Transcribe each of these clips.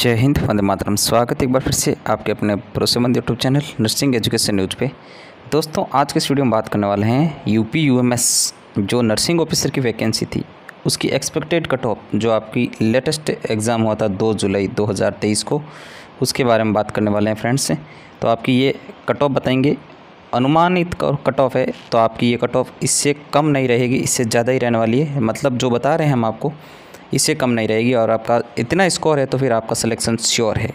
जय हिंद, वंदे मातरम। स्वागत एक बार फिर से आपके अपने भरोसेमंद YouTube channel nursing education news पे। दोस्तों, आज के इस वीडियो में बात करने वाले हैं यूपीयूएमएस जो नर्सिंग ऑफिसर की वैकेंसी थी उसकी एक्सपेक्टेड कट ऑफ, जो आपकी लेटेस्ट एग्ज़ाम हुआ था 2 जुलाई 2023 को, उसके बारे में बात करने वाले हैं फ्रेंड्स। तो आपकी ये कट ऑफ बताएंगे, अनुमानित कट ऑफ है, तो आपकी ये कट ऑफ इससे कम नहीं रहेगी, इससे ज़्यादा ही रहने वाली है। मतलब जो बता रहे हैं हम आपको, इससे कम नहीं रहेगी। और आपका इतना स्कोर है तो फिर आपका सिलेक्शन श्योर है।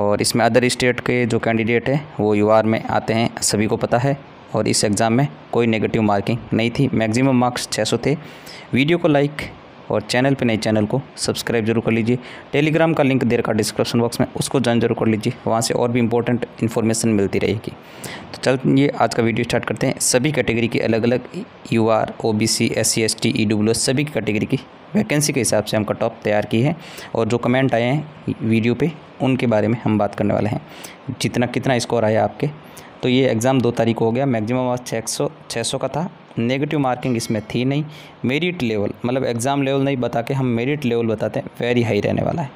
और इसमें अदर स्टेट के जो कैंडिडेट हैं वो यूआर में आते हैं, सभी को पता है। और इस एग्ज़ाम में कोई नेगेटिव मार्किंग नहीं थी, मैक्सिमम मार्क्स 600 थे। वीडियो को लाइक और चैनल पे नए चैनल को सब्सक्राइब जरूर कर लीजिए। टेलीग्राम का लिंक दे रखा डिस्क्रिप्शन बॉक्स में, उसको ज्वाइन जरूर कर लीजिए, वहाँ से और भी इंपॉर्टेंट इन्फॉर्मेशन मिलती रहेगी। तो चलिए आज का वीडियो स्टार्ट करते हैं। सभी कैटेगरी की अलग अलग UR, OBC, SC, ST, EWS सभी कैटेगरी की वैकेंसी के हिसाब से हम कट ऑफ तैयार की है। और जो कमेंट आए हैं वीडियो पर उनके बारे में हम बात करने वाले हैं, जितना कितना स्कोर आया आपके। तो ये एग्ज़ाम 2 तारीख को हो गया। मैक्सिमम मार्क्स 600 का था। नेगेटिव मार्किंग इसमें थी नहीं। मेरिट लेवल, मतलब एग्ज़ाम लेवल नहीं बता के हम मेरिट लेवल बताते हैं, वेरी हाई रहने वाला है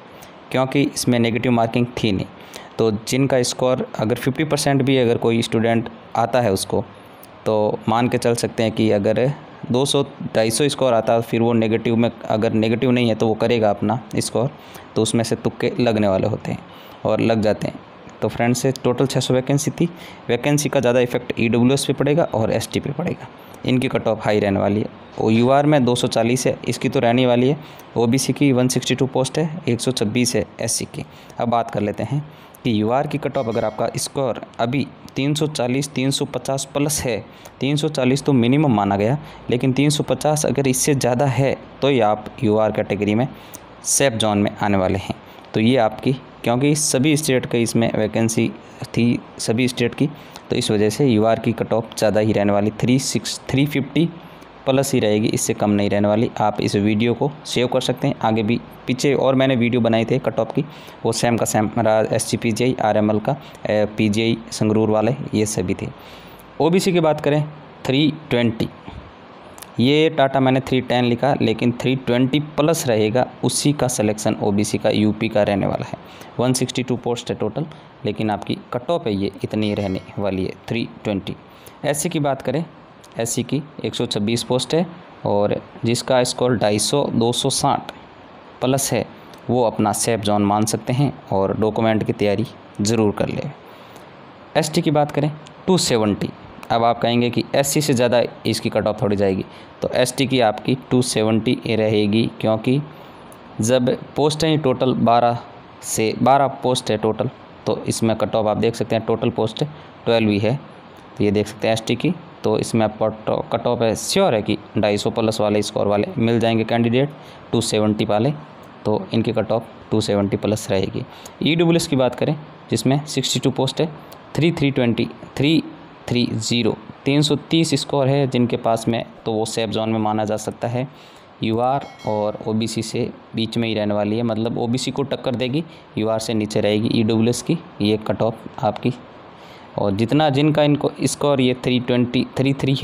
क्योंकि इसमें नेगेटिव मार्किंग थी नहीं। तो जिनका स्कोर अगर 50% भी अगर कोई स्टूडेंट आता है उसको, तो मान के चल सकते हैं कि अगर 200-250 स्कोर आता, फिर वो नेगेटिव में, अगर नेगेटिव नहीं है तो वो करेगा अपना स्कोर, तो उसमें से तुक्के लगने वाले होते हैं और लग जाते हैं। तो फ्रेंड्स से टोटल 600 वैकेंसी थी। वैकेंसी का ज़्यादा इफेक्ट ईडब्ल्यूएस पे पड़ेगा और एसटी पे पड़ेगा, इनकी कट ऑफ हाई रहने वाली है। और यूआर में 240 है, इसकी तो रहने वाली है। ओबीसी की 162 पोस्ट है, 126 है एससी की। अब बात कर लेते हैं कि यूआर की कट ऑफ, अगर आपका स्कोर अभी 340 350 प्लस है, 340 तो मिनिमम माना गया, लेकिन 350 अगर इससे ज़्यादा है तो ये आप यूआर कैटेगरी में सेफ जोन में आने वाले हैं। तो ये आपकी, क्योंकि सभी स्टेट की इसमें वैकेंसी थी, सभी स्टेट की, तो इस वजह से यूआर की कट ऑफ ज़्यादा ही रहने वाली 350 प्लस ही रहेगी, इससे कम नहीं रहने वाली। आप इस वीडियो को सेव कर सकते हैं, आगे भी पीछे और मैंने वीडियो बनाई थी कट ऑफ की, वो सेम का सेम रहा। एसजीपीजीआई, आरएमएल का, पीजीआई संगरूर वाले, ये सभी थे। ओबीसी की बात करें 320, ये टाटा मैंने 310 लिखा, लेकिन 320 प्लस रहेगा, उसी का सिलेक्शन ओबीसी का यूपी का रहने वाला है। 162 पोस्ट है टोटल, लेकिन आपकी कट ऑफ है ये इतनी रहने वाली है 320। एससी की बात करें, एससी की 126 पोस्ट है, और जिसका स्कोर 250-260 प्लस है वो अपना सेफ जोन मान सकते हैं और डॉक्यूमेंट की तैयारी ज़रूर कर लें। एसटी की बात करें 270। अब आप कहेंगे कि एससी से ज़्यादा इसकी कट ऑफ थोड़ी जाएगी, तो एसटी की आपकी 270 रहेगी, क्योंकि जब पोस्ट हैं टोटल 12 पोस्ट है टोटल, तो इसमें कट ऑफ आप देख सकते हैं, टोटल पोस्ट 12 ही है, तो ये देख सकते हैं एसटी की। तो इसमें आप कट ऑफ है, श्योर है कि 250 प्लस वाले स्कोर वाले मिल जाएंगे कैंडिडेट 270 वाले, तो इनकी कट ऑफ 270 प्लस रहेगी। ईडब्ल्यूएस की बात करें, जिसमें 62 पोस्ट है, 330 स्कोर है जिनके पास में, तो वो सेफ जोन में माना जा सकता है। यूआर और ओबीसी से बीच में ही रहने वाली है, मतलब ओबीसी को टक्कर देगी, यूआर से नीचे रहेगी ईडब्ल्यूएस की ये कट ऑफ आपकी। और जितना जिनका इनको स्कोर ये 330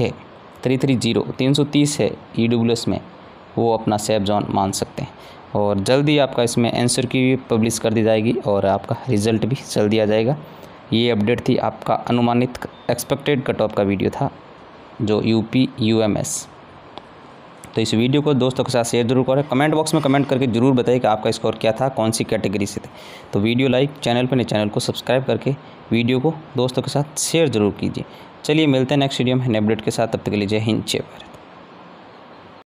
है ईडब्ल्यूएस में, वो अपना सेफ जोन मान सकते हैं। और जल्दी आपका इसमें आंसर की भी पब्लिश कर दी जाएगी और आपका रिजल्ट भी जल्दी आ जाएगा। ये अपडेट थी आपका अनुमानित एक्सपेक्टेड कट ऑफ का वीडियो था जो यूपीयूएमएस। तो इस वीडियो को दोस्तों के साथ शेयर जरूर करें, कमेंट बॉक्स में कमेंट करके ज़रूर बताइए कि आपका स्कोर क्या था, कौन सी कैटेगरी से थे। तो वीडियो लाइक, चैनल पर नए चैनल को सब्सक्राइब करके वीडियो को दोस्तों के साथ शेयर जरूर कीजिए। चलिए मिलते हैं नेक्स्ट वीडियो में नए अपडेट के साथ, तब तक के लिए जय हिंद, जय भारत।